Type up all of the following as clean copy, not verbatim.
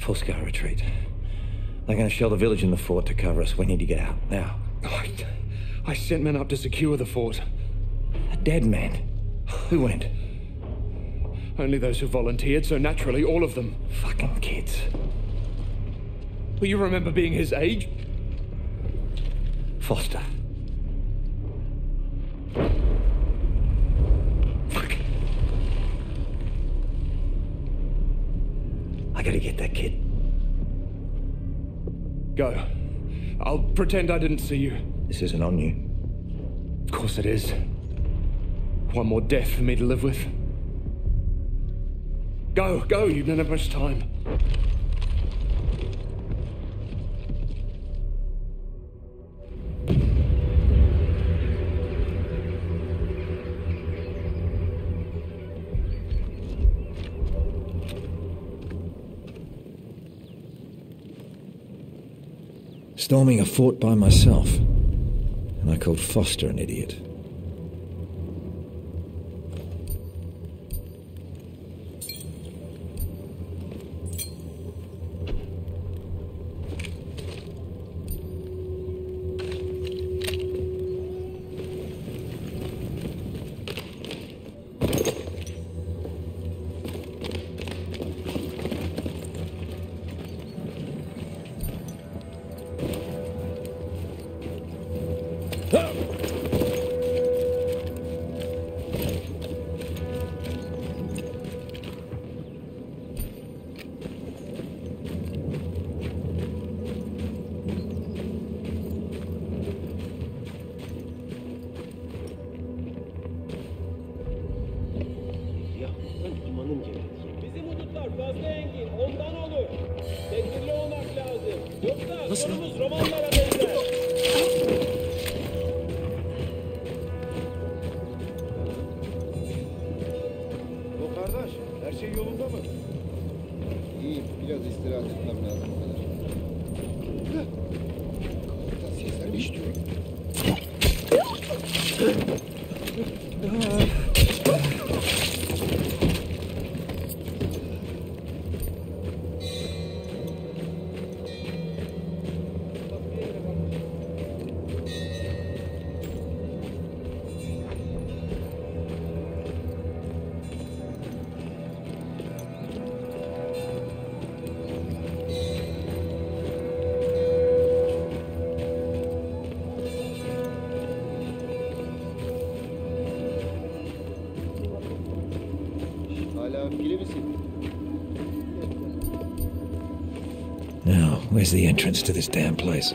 Full-scale retreat. They're going to shell the village and the fort to cover us. We need to get out, now. I sent men up to secure the fort. A dead man? Who went? Only those who volunteered, so naturally, all of them. Fucking kids. Well, you remember being his age? Foster. Fuck. I gotta get that kid. Go. I'll pretend I didn't see you. This isn't on you. Of course it is. One more death for me to live with. Go, go, you don't have much time. Storming a fort by myself, and I called Foster an idiot. Where's the entrance to this damn place?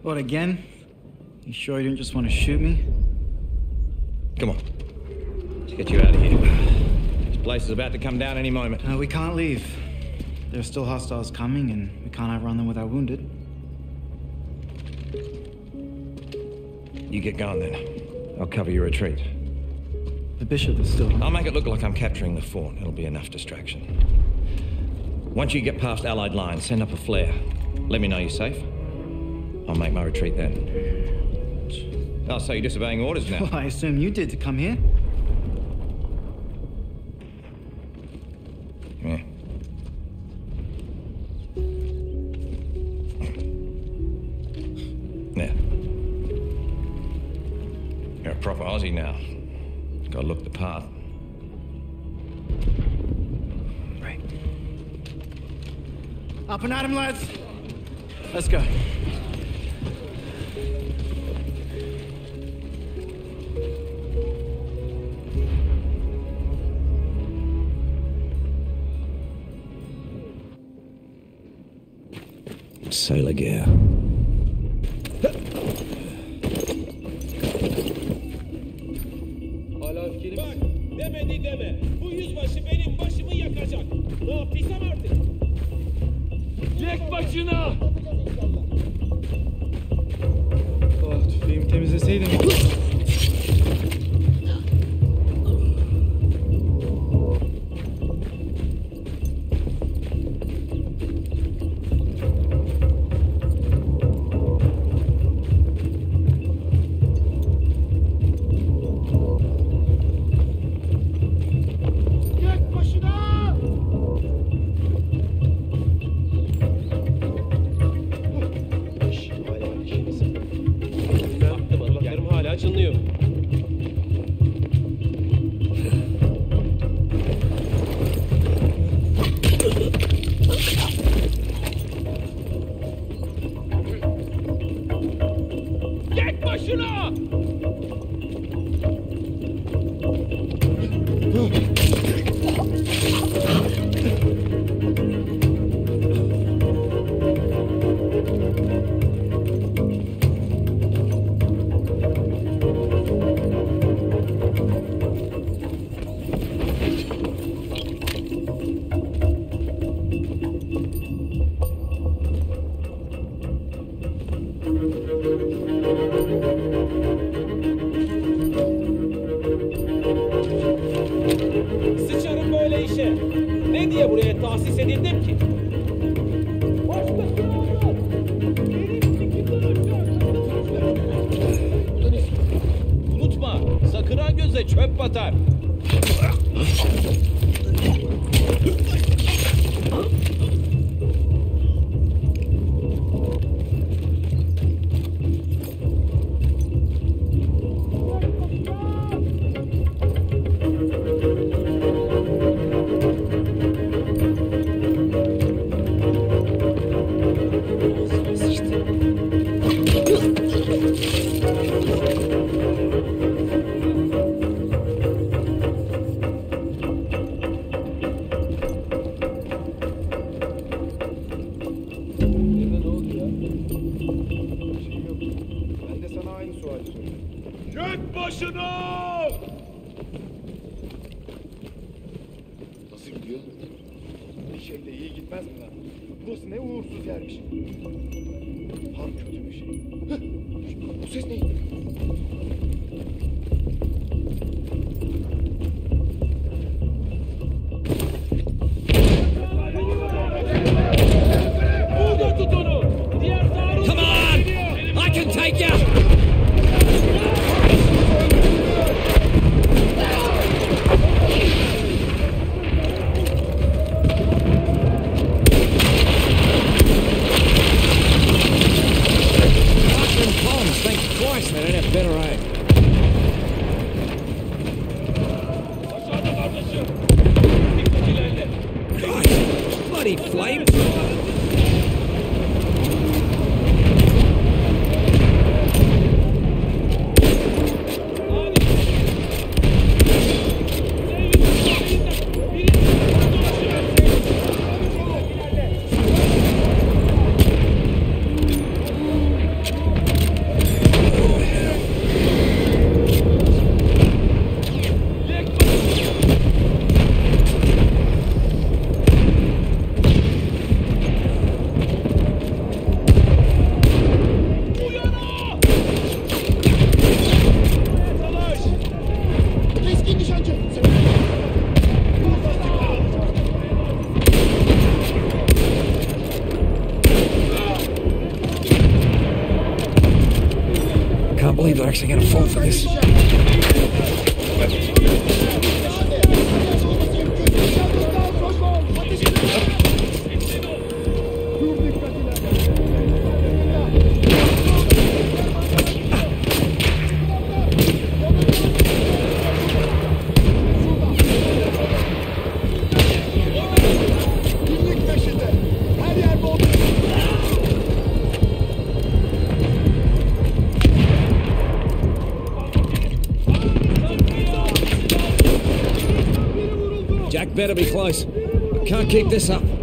What, again? You sure you didn't just want to shoot me? Come on. Let's get you out of here. This place is about to come down any moment. We can't leave. There are still hostiles coming, and we can't outrun them with our wounded. You get going, then. I'll cover your retreat. The bishop is still... I'll make it look like I'm capturing the fort. It'll be enough distraction. Once you get past Allied lines, send up a flare. Let me know you're safe. I'll make my retreat then. Oh, so you're disobeying orders now? Well, I assume you did to come here. Yeah. Yeah. You're a proper Aussie now. Gotta look the part. Right. Up and at 'em, lads. Let's go. sailor gear. Bak, demedi deme. Bu yüzbaşı benim başımı yakacak. Ne yaptıysam artık. Yek başına! Ah, tüfeğimi temizleseydim. They're actually gonna fall for this. Better be close. Can't keep this up.